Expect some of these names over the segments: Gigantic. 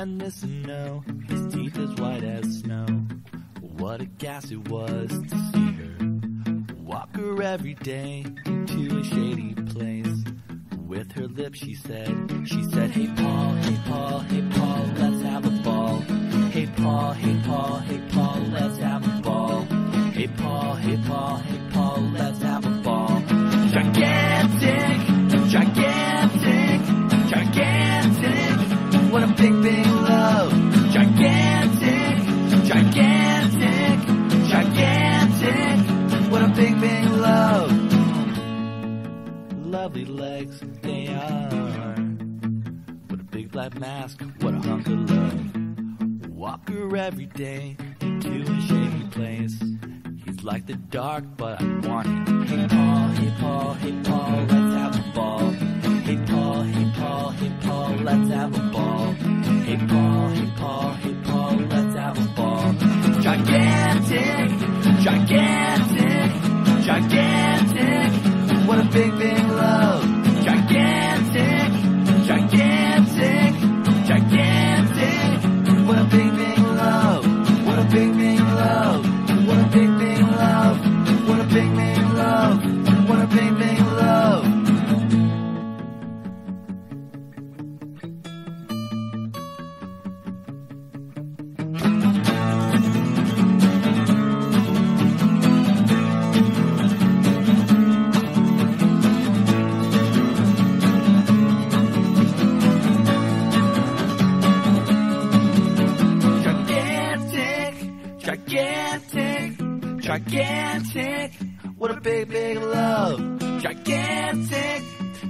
and this and no. His teeth as white as snow. What a gas it was to see her walk her every day to a shady place. With her lips she said, "Hey Paul, hey Paul, hey Paul, let's have a ball. Hey Paul, hey Paul, hey Paul, let's have a ball. Hey Paul, hey Paul, hey Paul, let's have a ball." Gigantic, gigantic, gigantic. What a big, big love. Gigantic, gigantic, gigantic. What a big, big love. Lovely legs they are. What a big black mask, what a hunk of love. Walk her every day to a shady place. He's like the dark, but I want him. Hey Paul, hey Paul, hey Paul, let's have a ball. Hey Paul, hey Paul, hey Paul, let's have a ball. Hey Paul, hey Paul, hey Paul, let's have a ball. Gigantic, gigantic, gigantic. What a big, big love. Gigantic, gigantic, gigantic. What a big, big love. What a big, big love. What a big, big love. What a big, big love. What a big, big love. Gigantic, gigantic, what a big, big love. Gigantic,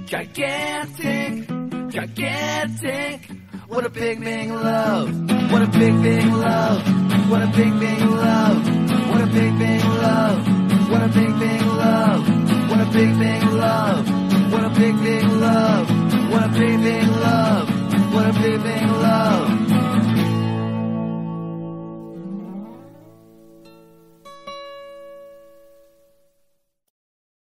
gigantic, gigantic, what a big, big love. What a big, big love. What a big, big love. What a big, big love. What a big, big love. What a big, big love. What a big, big love. What a big, big love.